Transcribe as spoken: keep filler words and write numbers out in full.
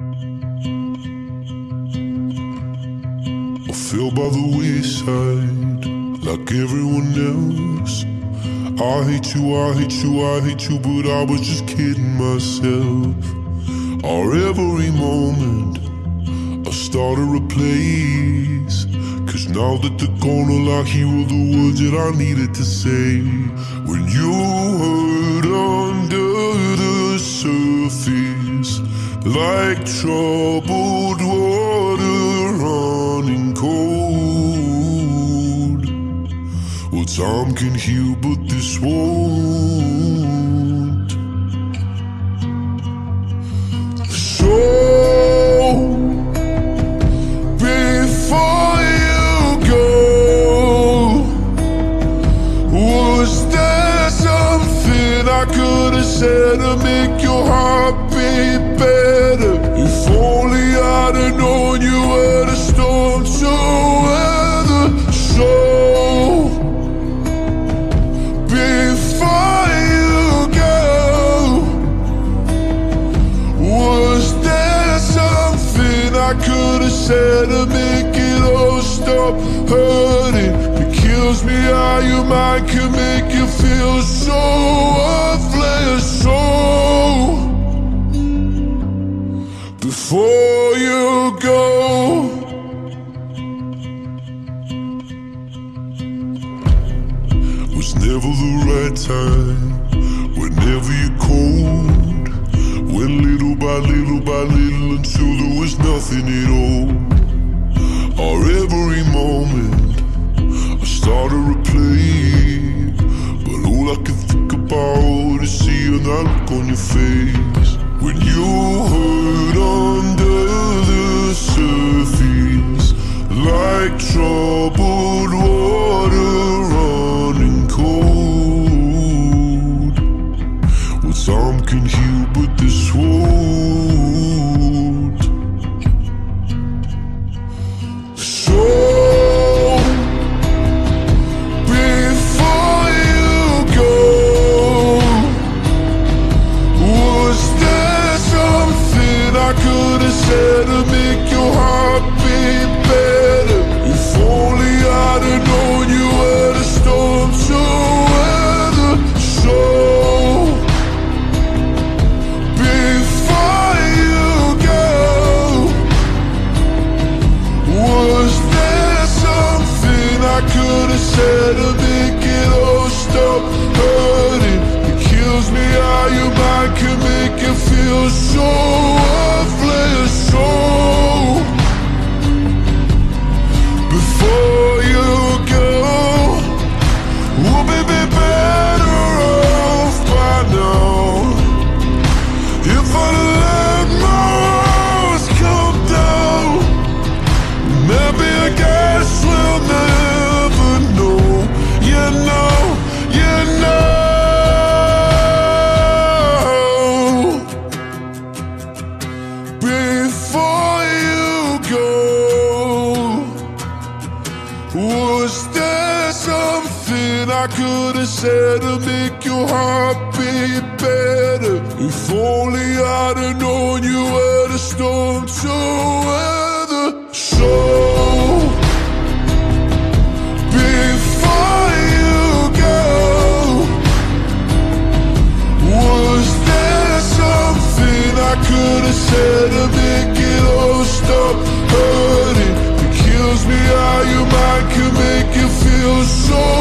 I fell by the wayside like everyone else. I hate you, I hate you, I hate you, but I was just kidding myself. Our every moment I started a place, 'cause now that they're gone, all I hear are the words that I needed to say. When you hurt under the surface, like troubled water running cold, well, time can heal, but this won't. So before you go, was there something I could have said to make your heart beat better? If only I'd have known you were the storm to weather. So before you go, was there something I could have said to make it all stop hurting? It kills me how your mind can make you feel so worthless. So before you go, was never the right time. Whenever you're cold, went little by little by little until there was nothing at all. Our every moment I started to play, but all I can think about is seeing that look on your face. When you hurt under the surface, like troubled water running cold, well, some can heal, but this won't. So before you go, was there I could have said to make your heart beat better? If only I'd have known you were the storm to weather. So before you go, was there something I could have said to make it all stop hurting? It kills me how your mind can make you feel so. Before you go, was there something I could have said to make your heart beat better? If only I'd have known you were the storm to weather. So could have said to make it all stop hurting. It kills me how your mind can make you feel so